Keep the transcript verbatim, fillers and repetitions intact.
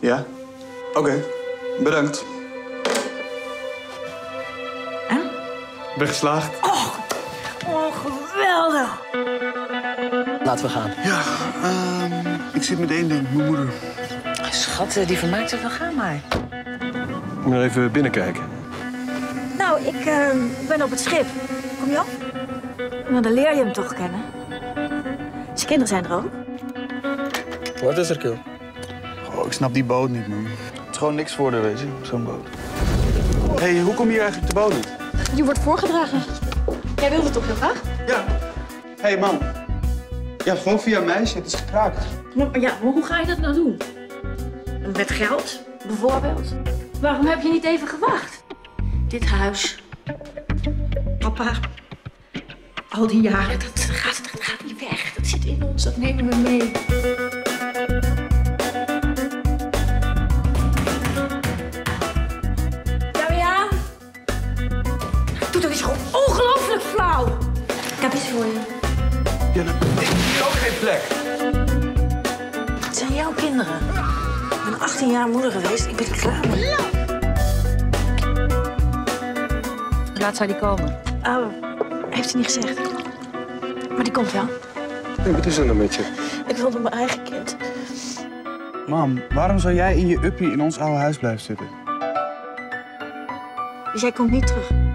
Ja? Oké, okay. Bedankt. Huh? Ben geslaagd. Oh. Oh, geweldig. Laten we gaan. Ja, um, ik zit met één ding, mijn moeder. Schat, die vermaakt zich wel, ga maar. Ik moet even binnenkijken. Nou, ik uh, ben op het schip. Kom je op? Nou, dan leer je hem toch kennen. Zijn kinderen zijn er ook. Wat is er, Kil? Oh, ik snap die boot niet, man. Het is gewoon niks voor de wezen, zo'n boot. Hé, hey, hoe kom je hier eigenlijk de boot uit? Je wordt voorgedragen. Jij wilde toch nog graag? Ja. Hé, hey, man. Ja, gewoon via een meisje. Het is gekraakt. Maar, ja, maar hoe ga je dat nou doen? Met geld, bijvoorbeeld. Waarom heb je niet even gewacht? Dit huis. Papa. Al die jaren, dat gaat, dat gaat niet weg. Dat zit in ons, dat nemen we mee. Ja, ja? Doe toch eens gewoon ongelooflijk flauw. Ik heb iets voor je. Ja, dat is hier ook geen plek. Het zijn jouw kinderen. Ik ben achttien jaar moeder geweest. Ik ben klaar mee. Hoe laat zou die komen? Oh. Heeft hij niet gezegd. Maar die komt wel. Hey, wat is er nou met je? Ik wilde mijn eigen kind. Mam, waarom zou jij in je uppie in ons oude huis blijven zitten? Dus jij komt niet terug?